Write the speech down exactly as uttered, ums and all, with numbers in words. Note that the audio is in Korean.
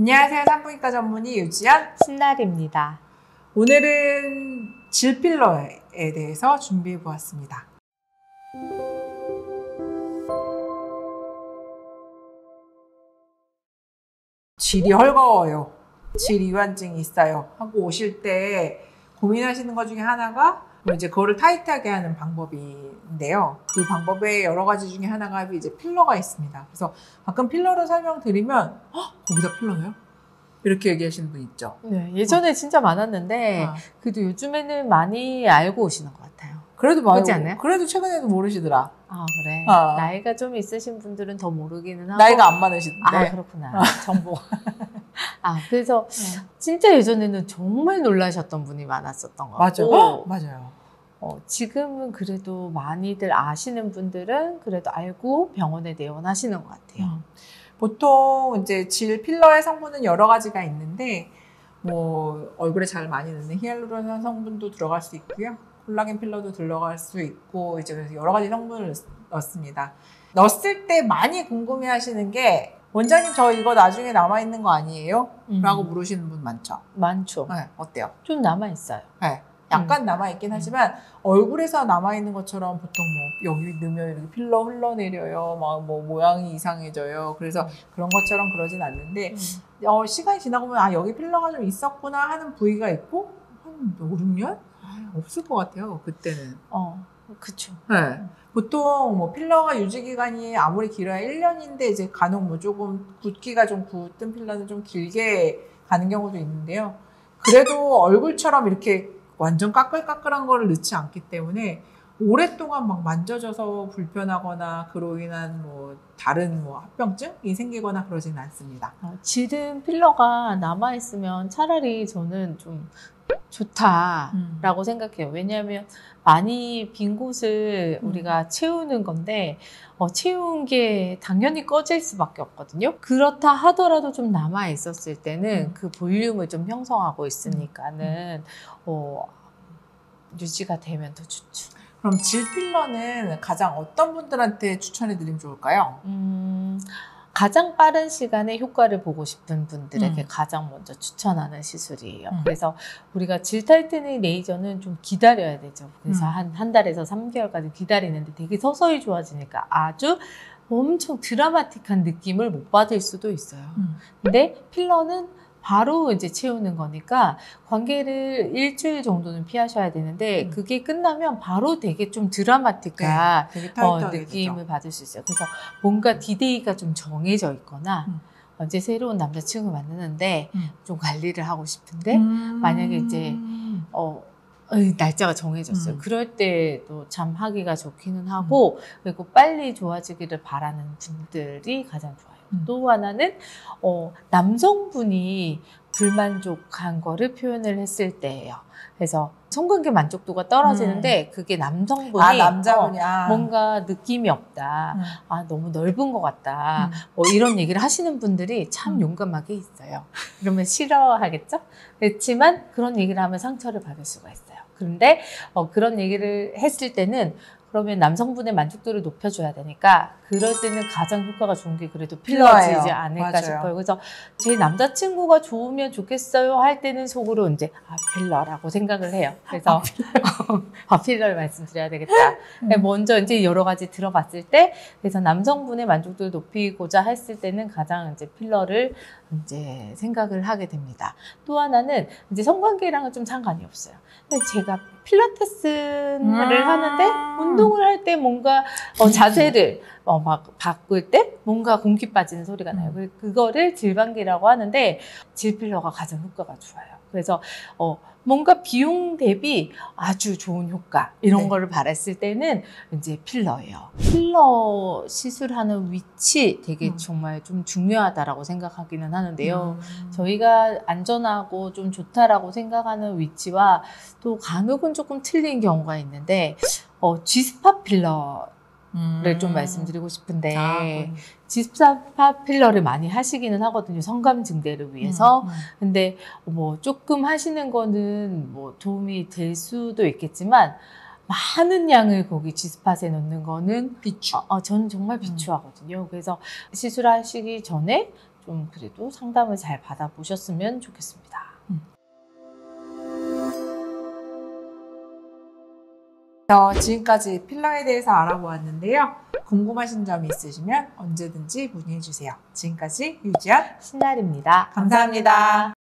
안녕하세요. 산부인과 전문의 유지연, 신나리입니다. 오늘은 질필러에 대해서 준비해 보았습니다. 질이 헐거워요. 질 이완증이 있어요 하고 오실 때 고민하시는 것 중에 하나가 이제 그거를 타이트하게 하는 방법인데요. 그 방법의 여러 가지 중에 하나가 이제 필러가 있습니다. 그래서 가끔 필러를 설명드리면 헉, 거기다 필러요? 이렇게 얘기하시는 분 있죠. 네, 예전에 어. 진짜 많았는데 아. 그래도 요즘에는 많이 알고 오시는 것 같아요. 그래도 많이 그렇지 않아요? 그래도 최근에도 모르시더라. 아 그래. 아. 나이가 좀 있으신 분들은 더 모르기는 하고. 나이가 안 많으시던데. 아 그렇구나. 아. 정보. 아 그래서 네. 진짜 예전에는 정말 놀라셨던 분이 많았었던 것 같고. 맞아요. 맞아요. 어, 지금은 그래도 많이들 아시는 분들은 그래도 알고 병원에 내원하시는 것 같아요. 음. 보통 이제 질 필러의 성분은 여러 가지가 있는데 뭐 얼굴에 잘 많이 넣는 히알루론산 성분도 들어갈 수 있고요. 콜라겐 필러도 들어갈 수 있고 이제 그래서 여러 가지 성분을 넣습니다. 넣었을 때 많이 궁금해 하시는 게 원장님 저 이거 나중에 남아있는 거 아니에요? 음. 라고 물으시는 분 많죠? 많죠. 네, 어때요? 좀 남아있어요. 네, 약간 음. 남아있긴 하지만 음. 얼굴에서 남아있는 것처럼 보통 뭐 여기 넣으면 이렇게 필러 흘러내려요. 막 뭐 모양이 이상해져요. 그래서 그런 것처럼 그러진 않는데 음. 어, 시간이 지나고 보면 아 여기 필러가 좀 있었구나 하는 부위가 있고 한 오, 육 년? 없을 것 같아요. 그때는. 어, 그쵸. 네. 보통 뭐 필러가 유지기간이 아무리 길어야 일 년인데 이제 간혹 뭐 조금 굳기가 좀 굳은 필러는 좀 길게 가는 경우도 있는데요. 그래도 얼굴처럼 이렇게 완전 까끌까끌한 거를 넣지 않기 때문에 오랫동안 막 만져져서 불편하거나 그로 인한 뭐 다른 뭐 합병증이 생기거나 그러진 않습니다. 어, 질은 필러가 남아있으면 차라리 저는 좀 좋다라고 음. 생각해요. 왜냐하면 많이 빈 곳을 음. 우리가 채우는 건데 어, 채운 게 당연히 꺼질 수밖에 없거든요. 그렇다 하더라도 좀 남아 있었을 때는 음. 그 볼륨을 좀 형성하고 있으니까는 어, 유지가 되면 더 좋죠. 그럼 질필러는 가장 어떤 분들한테 추천해드리면 좋을까요? 음... 가장 빠른 시간에 효과를 보고 싶은 분들에게 음. 가장 먼저 추천하는 시술이에요. 음. 그래서 우리가 질탈퇴는 레이저는 좀 기다려야 되죠. 그래서 음. 한, 한 달에서 삼 개월까지 기다리는데 되게 서서히 좋아지니까 아주 엄청 드라마틱한 느낌을 못 받을 수도 있어요. 음. 근데 필러는 바로 이제 채우는 거니까 관계를 일주일 정도는 피하셔야 되는데 음. 그게 끝나면 바로 되게 좀 드라마틱한 네, 되게 어, 느낌을 되죠. 받을 수 있어요. 그래서 뭔가 디데이가 좀 정해져 있거나 음. 이제 새로운 남자친구 만나는데 음. 좀 관리를 하고 싶은데 음. 만약에 이제 어, 날짜가 정해졌어요. 음. 그럴 때도 참 하기가 좋기는 하고 음. 그리고 빨리 좋아지기를 바라는 분들이 가장 좋아요. 음. 또 하나는 어, 남성분이 불만족한 거를 표현을 했을 때예요. 그래서 성관계 만족도가 떨어지는데 음. 그게 남성분이 아, 남자분이. 어, 뭔가 느낌이 없다. 음. 아 너무 넓은 것 같다. 음. 뭐 이런 얘기를 하시는 분들이 참 음. 용감하게 있어요. 그러면 싫어하겠죠? 그렇지만 그런 얘기를 하면 상처를 받을 수가 있어요. 그런데 어, 그런 얘기를 했을 때는 그러면 남성분의 만족도를 높여줘야 되니까 그럴 때는 가장 효과가 좋은 게 그래도 필러지지 않을까 맞아요. 싶어요. 그래서 제 남자친구가 좋으면 좋겠어요 할 때는 속으로 이제 아 필러라고 생각을 해요. 그래서 아 필러를 말씀드려야 되겠다. 음. 먼저 이제 여러 가지 들어봤을 때 그래서 남성분의 만족도를 높이고자 했을 때는 가장 이제 필러를 이제 생각을 하게 됩니다. 또 하나는 이제 성관계랑은 좀 상관이 없어요. 근데 제가 필라테스를 음 하는데 운동을 할 때 뭔가 어, 자세를 어, 막 바꿀 때 뭔가 공기 빠지는 소리가 나요. 음. 그거를 질방기라고 하는데 질필러가 가장 효과가 좋아요. 그래서 어, 뭔가 비용 대비 아주 좋은 효과 이런 네. 거를 바랬을 때는 이제 필러예요. 필러 시술하는 위치 되게 음. 정말 좀 중요하다라고 생각하기는 하는데요. 음. 저희가 안전하고 좀 좋다라고 생각하는 위치와 또 간혹은 조금 틀린 경우가 있는데 어, 지스팟 필러 를 좀 음. 말씀드리고 싶은데 아, 지스팟 필러를 많이 하시기는 하거든요. 성감 증대를 위해서. 음, 음. 근데 뭐 조금 하시는 거는 뭐 도움이 될 수도 있겠지만 많은 양을 거기 지스팟에 넣는 거는 비추. 어, 저는 정말 비추하거든요. 음. 그래서 시술하시기 전에 좀 그래도 상담을 잘 받아보셨으면 좋겠습니다. 음. 어, 지금까지 필러에 대해서 알아보았는데요. 궁금하신 점이 있으시면 언제든지 문의해주세요. 지금까지 유지연, 신나리입니다. 감사합니다. 감사합니다.